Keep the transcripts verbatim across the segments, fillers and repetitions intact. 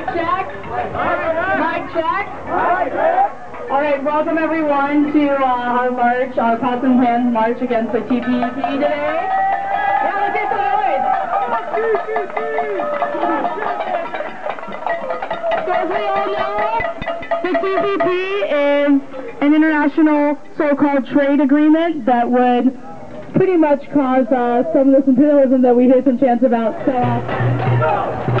Mic check. Mic check. All right, welcome everyone to uh, our march, our Possum Plans March Against the T P P today. Yeah, let's get some noise. So as we all know, the T P P is an international so-called trade agreement that would pretty much cause uh, some of this imperialism that we hear some chants about. So, uh,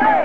Hey!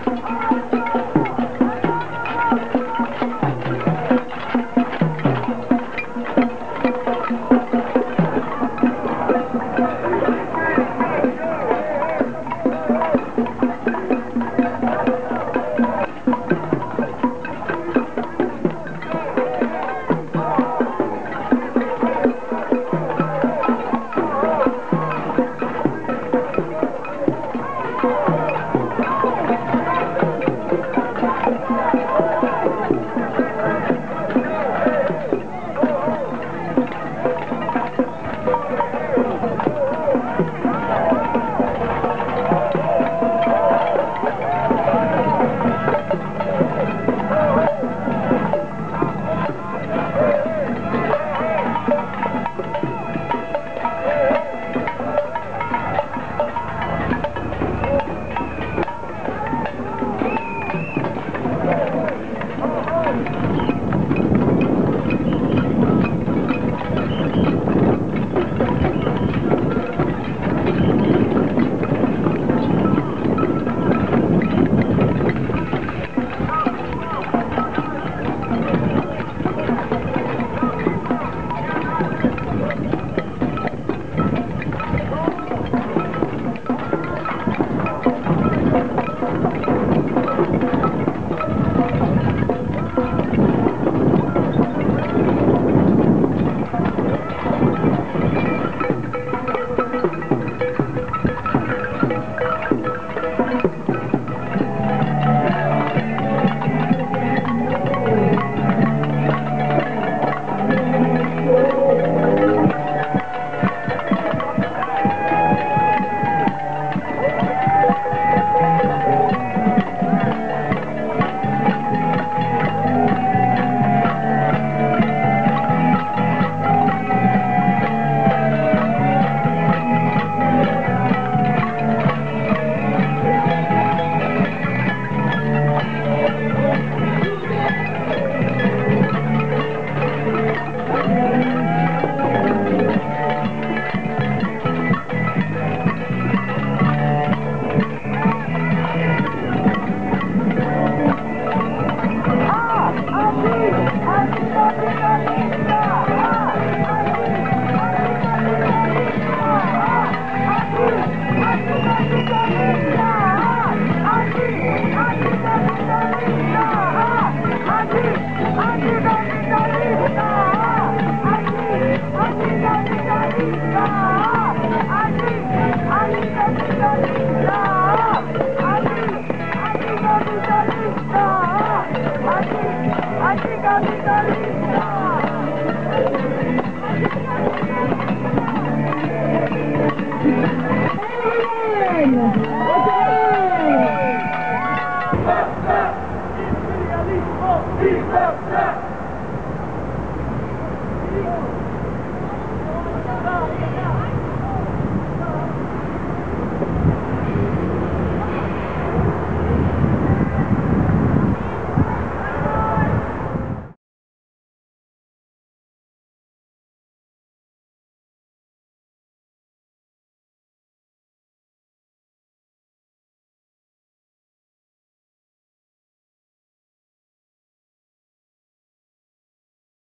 Thank you.